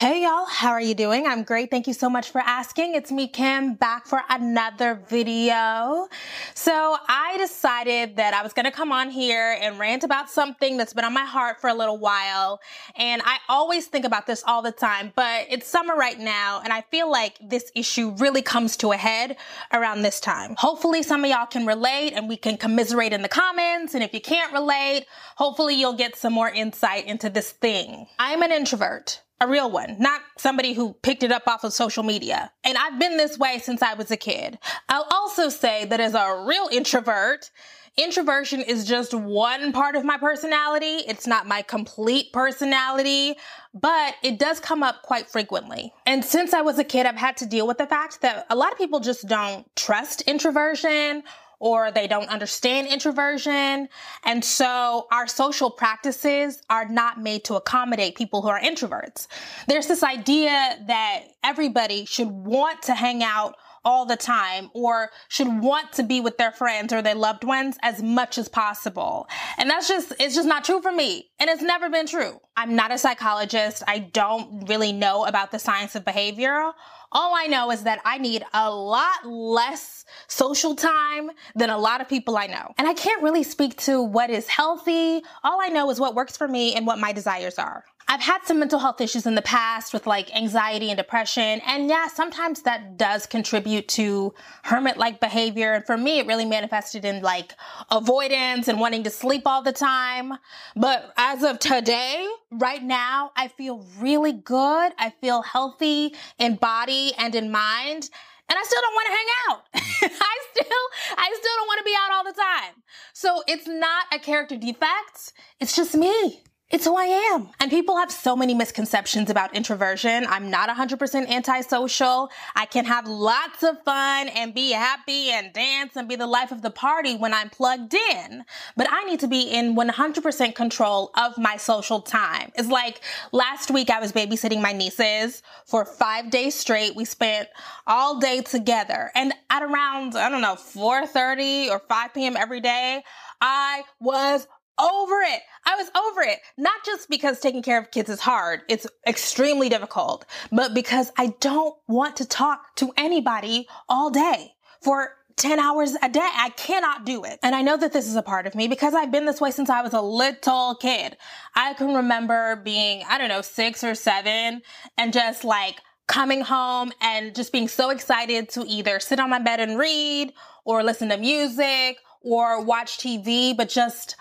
Hey y'all, how are you doing? I'm great. Thank you so much for asking. It's me, Kim, back for another video. So I decided that I was going to come on here and rant about something that's been on my heart for a little while. And I always think about this all the time, but it's summer right now. And I feel like this issue really comes to a head around this time. Hopefully some of y'all can relate and we can commiserate in the comments. And if you can't relate, hopefully you'll get some more insight into this thing. I'm an introvert. A real one, not somebody who picked it up off of social media. And I've been this way since I was a kid. I'll also say that as a real introvert, introversion is just one part of my personality. It's not my complete personality, but it does come up quite frequently. And since I was a kid, I've had to deal with the fact that a lot of people just don't trust introversion or they don't understand introversion. And so our social practices are not made to accommodate people who are introverts. There's this idea that everybody should want to hang out all the time or should want to be with their friends or their loved ones as much as possible. And it's just not true for me. And it's never been true. I'm not a psychologist. I don't really know about the science of behavior. All I know is that I need a lot less social time than a lot of people I know. And I can't really speak to what is healthy. All I know is what works for me and what my desires are. I've had some mental health issues in the past with like anxiety and depression. And yeah, sometimes that does contribute to hermit-like behavior. And for me, it really manifested in like avoidance and wanting to sleep all the time. But as of today, right now, I feel really good. I feel healthy in body and in mind. And I still don't want to hang out. I still don't want to be out all the time. So it's not a character defect. It's just me. It's who I am. And people have so many misconceptions about introversion. I'm not 100% antisocial. I can have lots of fun and be happy and dance and be the life of the party when I'm plugged in. But I need to be in 100% control of my social time. It's like last week I was babysitting my nieces for 5 days straight. We spent all day together. And at around, 4:30 or 5 p.m. every day, I was over it. I was over it. Not just because taking care of kids is hard. It's extremely difficult, but because I don't want to talk to anybody all day for 10 hours a day. I cannot do it. And I know that this is a part of me because I've been this way since I was a little kid. I can remember being, 6 or 7 and just like coming home and just being so excited to either sit on my bed and read or listen to music or watch TV, but just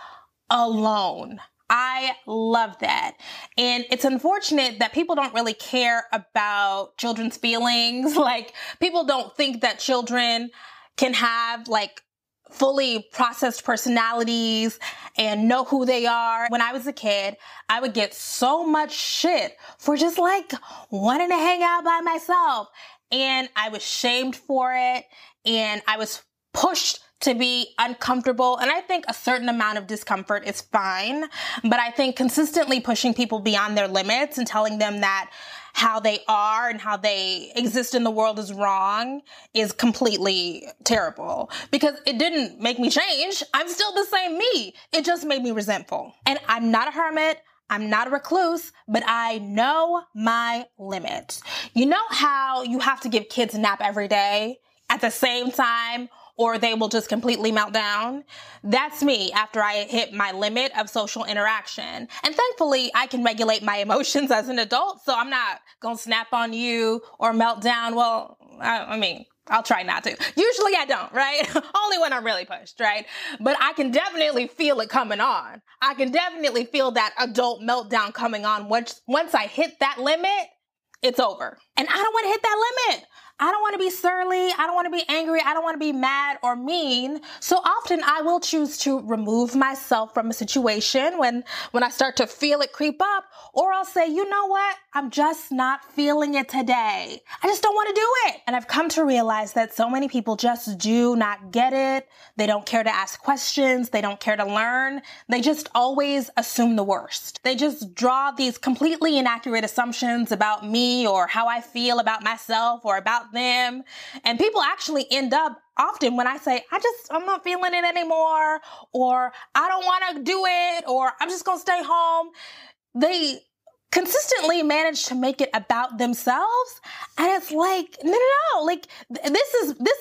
alone. I love that. And it's unfortunate that people don't really care about children's feelings. Like people don't think that children can have like fully processed personalities and know who they are. When I was a kid, I would get so much shit for just like wanting to hang out by myself. And I was shamed for it. And I was pushed to be uncomfortable. And I think a certain amount of discomfort is fine. But I think consistently pushing people beyond their limits and telling them that how they are and how they exist in the world is wrong is completely terrible because it didn't make me change. I'm still the same me. It just made me resentful. And I'm not a hermit. I'm not a recluse, but I know my limits. You know how you have to give kids a nap every day at the same time or they will just completely melt down? That's me after I hit my limit of social interaction. And thankfully, I can regulate my emotions as an adult, so I'm not gonna snap on you or melt down. Well, I'll try not to. Usually I don't, right? Only when I'm really pushed, right? But I can definitely feel it coming on. I can definitely feel that adult meltdown coming on. Once I hit that limit, it's over. And I don't want to hit that limit. I don't want to be surly. I don't want to be angry. I don't want to be mad or mean. So often I will choose to remove myself from a situation when I start to feel it creep up, or I'll say, you know what? I'm just not feeling it today. I just don't want to do it. And I've come to realize that so many people just do not get it. They don't care to ask questions. They don't care to learn. They just always assume the worst. They just draw these completely inaccurate assumptions about me or how I feel about myself or about them. And people actually end up often when I say, I'm not feeling it anymore, or I don't want to do it, or I'm just going to stay home. They consistently manage to make it about themselves. And it's like, no. Like, this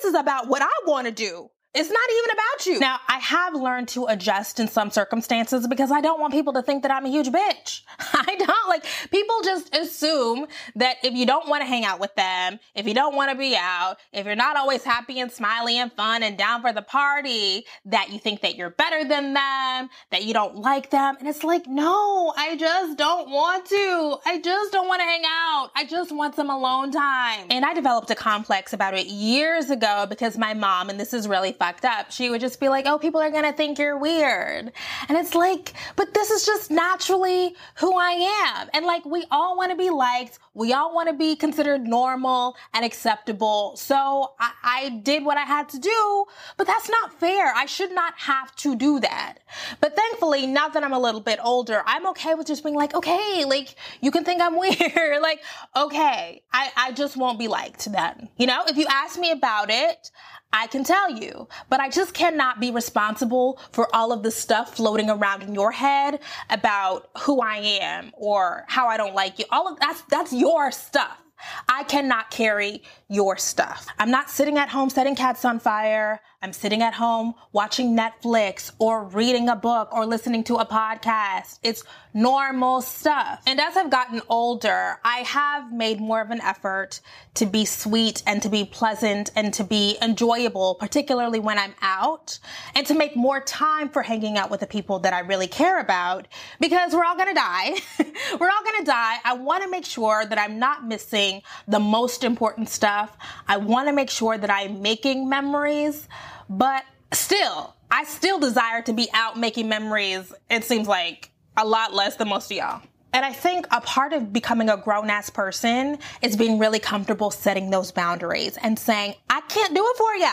is about what I want to do. It's not even about you. Now, I have learned to adjust in some circumstances because I don't want people to think that I'm a huge bitch. I don't. Like, people just assume that if you don't want to hang out with them, if you don't want to be out, if you're not always happy and smiley and fun and down for the party, that you think that you're better than them, that you don't like them. And it's like, no, I just don't want to. I just don't want to hang out. I just want some alone time. And I developed a complex about it years ago because my mom, and this is really fun, up. She would just be like, oh, people are going to think you're weird. And it's like, but this is just naturally who I am. And like, we all want to be liked. We all want to be considered normal and acceptable. So I did what I had to do, but that's not fair. I should not have to do that. But thankfully, now that I'm a little bit older, I'm okay with just being like, okay, like you can think I'm weird. Like, okay, I just won't be liked then. You know, if you ask me about it, I can tell you, but I just cannot be responsible for all of the stuff floating around in your head about who I am or how I don't like you. All of that's your stuff. I cannot carry your stuff. I'm not sitting at home setting cats on fire. I'm sitting at home watching Netflix or reading a book or listening to a podcast. It's normal stuff. And as I've gotten older, I have made more of an effort to be sweet and to be pleasant and to be enjoyable, particularly when I'm out, and to make more time for hanging out with the people that I really care about, because we're all going to die. We're all going to die. I want to make sure that I'm not missing the most important stuff. I want to make sure that I'm making memories, but still, I still desire to be out making memories. It seems like a lot less than most of y'all. And I think a part of becoming a grown-ass person is being really comfortable setting those boundaries and saying, I can't do it for you.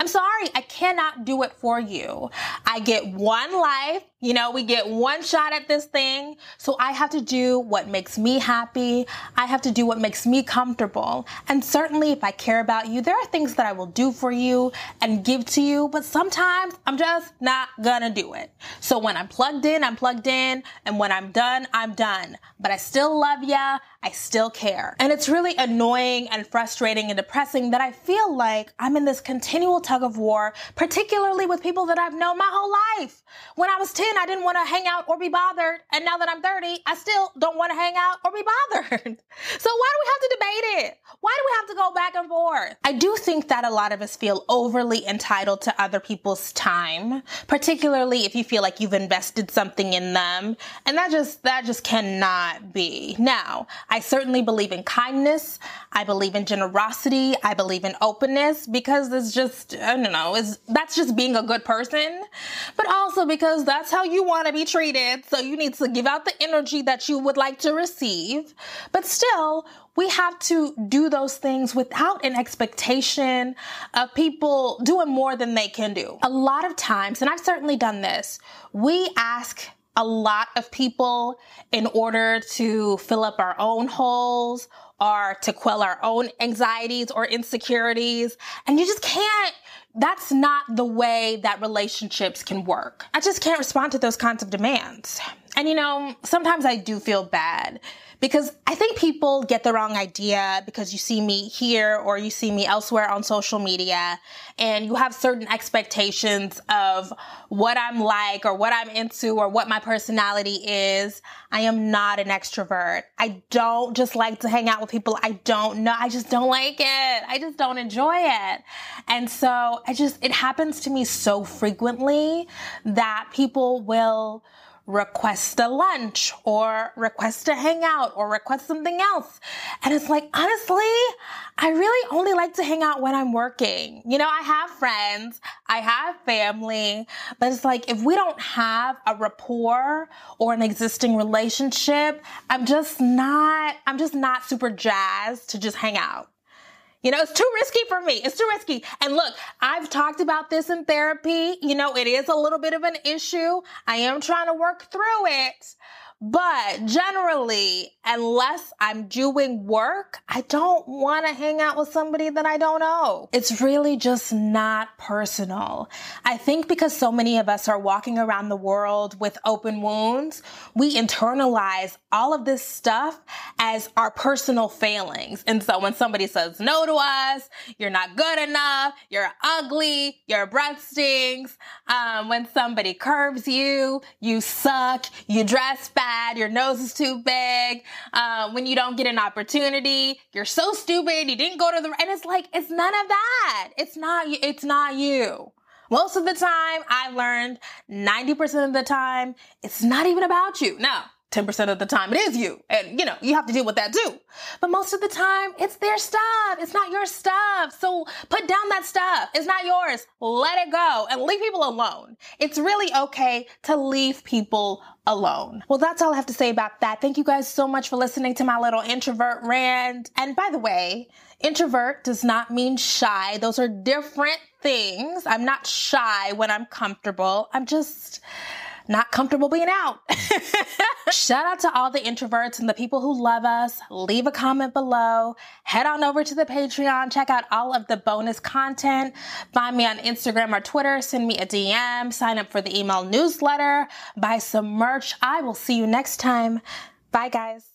I'm sorry, I cannot do it for you. I get one life, you know, we get one shot at this thing. So I have to do what makes me happy. I have to do what makes me comfortable. And certainly if I care about you, there are things that I will do for you and give to you, but sometimes I'm just not gonna do it. So when I'm plugged in, and when I'm done, but I still love ya. I still care. And it's really annoying and frustrating and depressing that I feel like I'm in this continual tug of war, particularly with people that I've known my whole life. When I was 10, I didn't want to hang out or be bothered. And now that I'm 30, I still don't want to hang out or be bothered. So why do we have to debate it? Why do we have to go back and forth? I do think that a lot of us feel overly entitled to other people's time, particularly if you feel like you've invested something in them. And that just cannot be. Now, I certainly believe in kindness. I believe in generosity. I believe in openness because it's just, I don't know, that's just being a good person, but also because that's how you want to be treated. So you need to give out the energy that you would like to receive. But still, we have to do those things without an expectation of people doing more than they can do. A lot of times, and I've certainly done this, we ask a lot of people in order to fill up our own holes or to quell our own anxieties or insecurities. And you just can't, that's not the way that relationships can work. I just can't respond to those kinds of demands. And you know, sometimes I do feel bad because I think people get the wrong idea because you see me here or you see me elsewhere on social media and you have certain expectations of what I'm like or what I'm into or what my personality is. I am not an extrovert. I don't just like to hang out with people I don't know. I just don't like it. I just don't enjoy it. And so it happens to me so frequently that people will request a lunch or request a hangout or request something else. And it's like, honestly, I really only like to hang out when I'm working. You know, I have friends, I have family, but it's like, if we don't have a rapport or an existing relationship, I'm just not super jazzed to just hang out. You know, it's too risky for me. It's too risky. And look, I've talked about this in therapy. You know, it is a little bit of an issue. I am trying to work through it. But generally, unless I'm doing work, I don't want to hang out with somebody that I don't know. It's really just not personal. I think because so many of us are walking around the world with open wounds, we internalize all of this stuff as our personal failings. And so when somebody says no to us, you're not good enough, you're ugly, your breath stinks. When somebody curves you, you suck, you dress bad, your nose is too big, when you don't get an opportunity, you're so stupid, you didn't go to the, and it's like, it's none of that. It's not you. Most of the time, I've learned 90% of the time, it's not even about you. Now, 10% of the time, it is you. And, you know, you have to deal with that too. But most of the time, it's their stuff. It's not your stuff. So put down that stuff. It's not yours. Let it go and leave people alone. It's really okay to leave people alone. Well, that's all I have to say about that. Thank you guys so much for listening to my little introvert rant. And by the way, introvert does not mean shy. Those are different things. I'm not shy when I'm comfortable. I'm just not comfortable being out. Shout out to all the introverts and the people who love us. Leave a comment below. Head on over to the Patreon. Check out all of the bonus content. Find me on Instagram or Twitter. Send me a DM. Sign up for the email newsletter. Buy some merch. I will see you next time. Bye, guys.